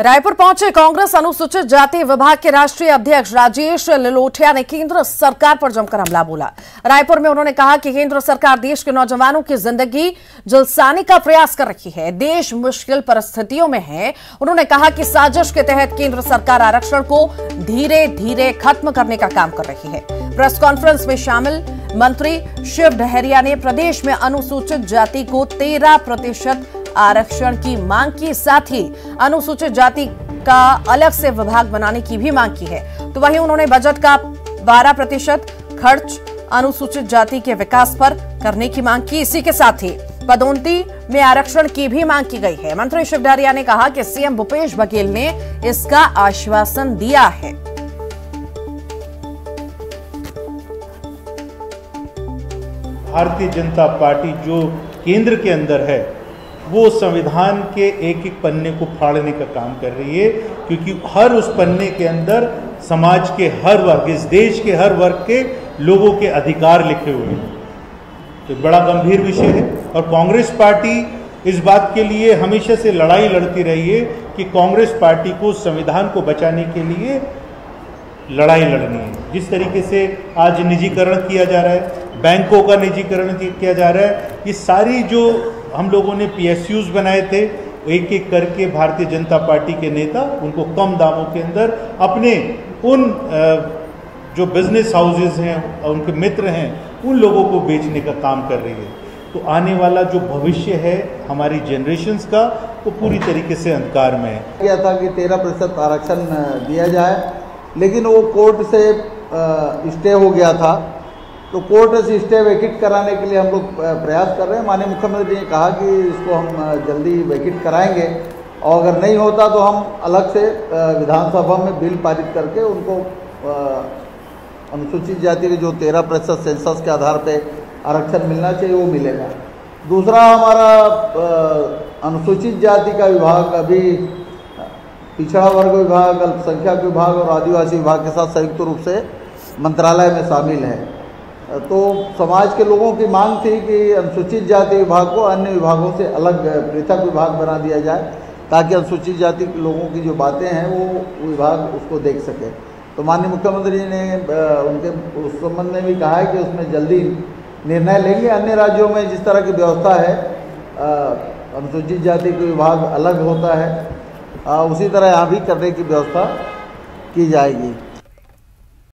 रायपुर पहुंचे कांग्रेस अनुसूचित जाति विभाग के राष्ट्रीय अध्यक्ष राजेश लिलोठिया ने केंद्र सरकार पर जमकर हमला बोला। रायपुर में उन्होंने कहा कि केंद्र सरकार देश के नौजवानों की जिंदगी झुलसाने का प्रयास कर रही है, देश मुश्किल परिस्थितियों में है। उन्होंने कहा कि साजिश के तहत केंद्र सरकार आरक्षण को धीरे धीरे खत्म करने का काम कर रही है। प्रेस कॉन्फ्रेंस में शामिल मंत्री शिव डहरिया ने प्रदेश में अनुसूचित जाति को 13% आरक्षण की मांग की, साथ ही अनुसूचित जाति का अलग से विभाग बनाने की भी मांग की है। तो वहीं उन्होंने बजट का 12% खर्च अनुसूचित जाति के विकास पर करने की मांग की। इसी के साथ ही पदोन्नति में आरक्षण की भी मांग की गई है। मंत्री शिव डहरिया ने कहा कि सीएम भूपेश बघेल ने इसका आश्वासन दिया है। भारतीय जनता पार्टी जो केंद्र के अंदर है वो संविधान के एक एक पन्ने को फाड़ने का काम कर रही है, क्योंकि हर उस पन्ने के अंदर समाज के हर वर्ग, इस देश के हर वर्ग के लोगों के अधिकार लिखे हुए हैं। तो बड़ा गंभीर विषय है और कांग्रेस पार्टी इस बात के लिए हमेशा से लड़ाई लड़ती रही है कि कांग्रेस पार्टी को संविधान को बचाने के लिए लड़ाई लड़नी है। जिस तरीके से आज निजीकरण किया जा रहा है, बैंकों का निजीकरण किया जा रहा है, ये सारी जो हम लोगों ने PSUs बनाए थे, एक एक करके भारतीय जनता पार्टी के नेता उनको कम दामों के अंदर अपने उन जो बिजनेस हाउसेज हैं और उनके मित्र हैं उन लोगों को बेचने का काम कर रही है। तो आने वाला जो भविष्य है हमारी जनरेशन्स का, वो पूरी तरीके से अंधकार में है। क्या था कि 13% आरक्षण दिया जाए, लेकिन वो कोर्ट से स्टे हो गया था, तो कोर्ट से स्टे वैकेट कराने के लिए हम लोग प्रयास कर रहे हैं। माननीय मुख्यमंत्री जी ने कहा कि इसको हम जल्दी वैकेट कराएंगे और अगर नहीं होता तो हम अलग से विधानसभा में बिल पारित करके उनको अनुसूचित जाति के जो 13% सेंसस के आधार पे आरक्षण मिलना चाहिए वो मिलेगा। दूसरा, हमारा अनुसूचित जाति का विभाग अभी पिछड़ा वर्ग विभाग, अल्पसंख्यक विभाग और आदिवासी विभाग के साथ संयुक्त रूप से मंत्रालय में शामिल है। तो समाज के लोगों की मांग थी कि अनुसूचित जाति विभाग को अन्य विभागों से अलग पृथक विभाग बना दिया जाए, ताकि अनुसूचित जाति के लोगों की जो बातें हैं वो विभाग उसको देख सके। तो माननीय मुख्यमंत्री जी ने उनके उस संबंध में भी कहा है कि उसमें जल्दी निर्णय लेंगे। अन्य राज्यों में जिस तरह की व्यवस्था है, अनुसूचित जाति का विभाग अलग होता है, उसी तरह यहाँ भी करने की व्यवस्था की जाएगी।